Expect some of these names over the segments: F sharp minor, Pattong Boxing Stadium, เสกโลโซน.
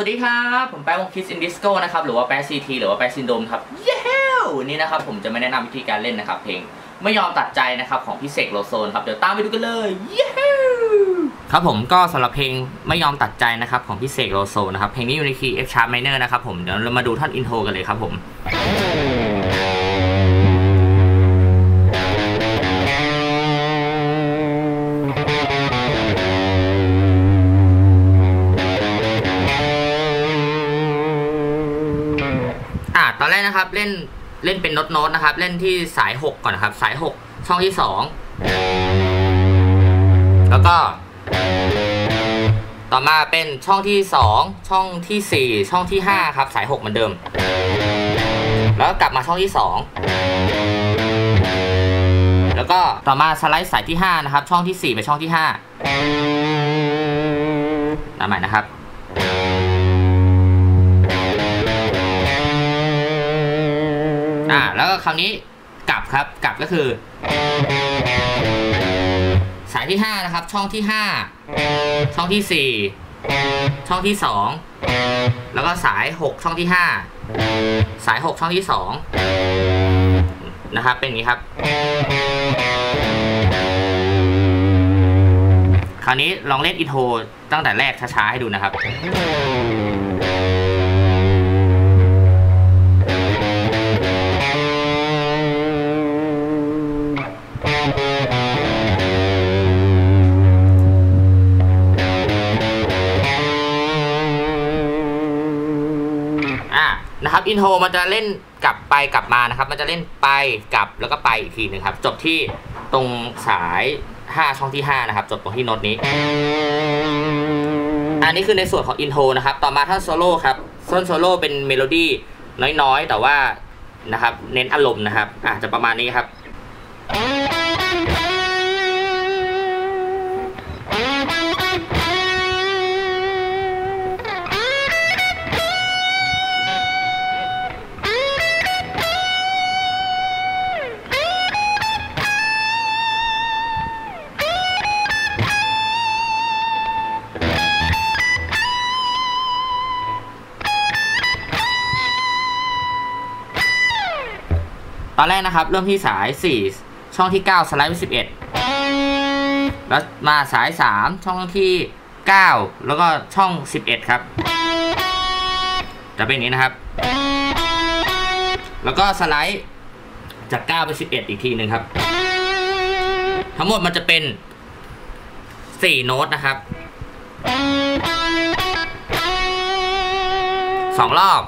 สวัสดีครับผมแป๊ะวงคิสอินดิสโก้นะครับหรือว่าแป๊ะซีทีหรือว่าแป๊ะซินโดมครับเย้วันนี้นะครับผมจะไม่แนะนำวิธีการเล่นนะครับเพลงไม่ยอมตัดใจนะครับของพี่เสกโลโซนครับเดี๋ยวตามไปดูกันเลยเย้ครับผมก็สำหรับเพลงไม่ยอมตัดใจนะครับของพี่เสกโลโซนนะครับเพลงนี้อยู่ในคีย์ F sharp minor นะครับผมเดี๋ยวเรามาดูท่อนอินโทรกันเลยครับผมตอนแรกนะครับเล่นเป็นโน้ตนะครับเล่นที่สาย6ก่อนนะครับสาย6ช่องที่2แล้วก็ต่อมาเป็นช่องที่2ช่องที่4ช่องที่5ครับสาย6เหมือนเดิมแล้วกลับมาช่องที่2แล้วก็ต่อมาสไลด์สายที่5นะครับช่องที่4ไปช่องที่5ตามใหม่นะครับแล้วก็คราวนี้กลับครับกลับก็คือสายที่5นะครับช่องที่5ช่องที่4ช่องที่2แล้วก็สาย6ช่องที่5สาย6ช่องที่2นะครับเป็นอย่างนี้ครับคราวนี้ลองเล่นอินโทรตั้งแต่แรกช้าๆให้ดูนะครับนะครับอินโทรมันจะเล่นกลับไปกลับมานะครับมันจะเล่นไปกลับแล้วก็ไปอีกทีหนึ่งครับจบที่ตรงสาย5ช่องที่5นะครับจบตรงที่โน้ตนี้อันนี้คือในส่วนของอินโทรนะครับต่อมาถ้าโซโล่ครับส้นโซโล่เป็นเมโลดี้น้อยๆแต่ว่านะครับเน้นอารมณ์นะครับจะประมาณนี้ครับตอนแรกนะครับเริ่มที่สาย4ช่องที่9สไลด์ไป11แล้วมาสาย3ช่องที่9แล้วก็ช่อง11ครับจะเป็นอย่างนี้นะครับแล้วก็สไลด์จาก9ไป11อีกทีหนึ่งครับทั้งหมดมันจะเป็น4โน้ตนะครับ2รอบ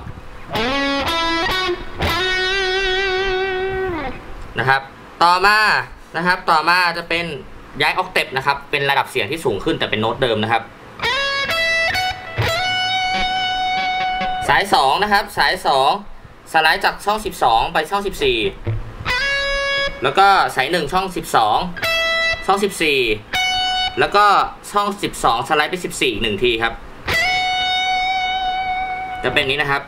นะครับต่อมานะครับต่อมาจะเป็นย้ายออกเต็ปนะครับเป็นระดับเสียงที่สูงขึ้นแต่เป็นโน้ตเดิมนะครับสาย2นะครับสาย2สไลด์จากช่อง12ไปช่อง14แล้วก็สาย1ช่อง12ช่อง14แล้วก็ช่อง12สไลด์ไป14อีก1ทีครับจะเป็นนี้นะครับ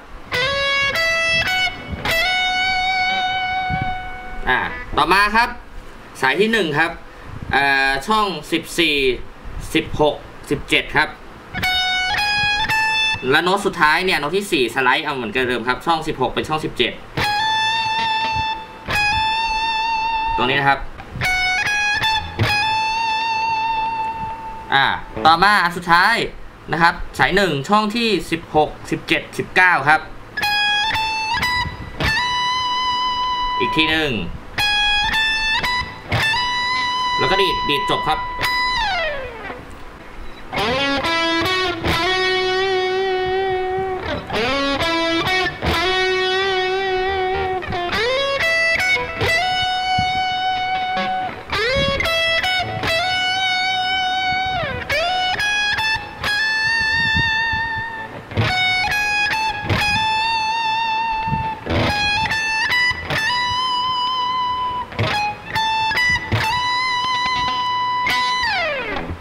ต่อมาครับสายที่1ครับช่อง14 16 17ครับและโน้ตสุดท้ายเนี่ยโน้ตที่4สไลด์เอาเหมือนกันเดิมครับช่อง16เป็นช่อง17ตรงนี้นะครับต่อมาอันสุดท้ายนะครับสาย1ช่องที่16 17 19ครับอีกทีหนึ่งแล้วก็ดีดจบครับ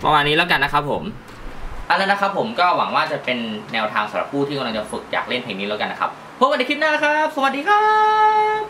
ประมาณนี้แล้วกันนะครับผมแล้วนะครับผมก็หวังว่าจะเป็นแนวทางสำหรับผู้ที่กำลังจะฝึกอยากเล่นเพลงนี้แล้วกันนะครับพบกันในคลิปหน้าครับสวัสดีครับ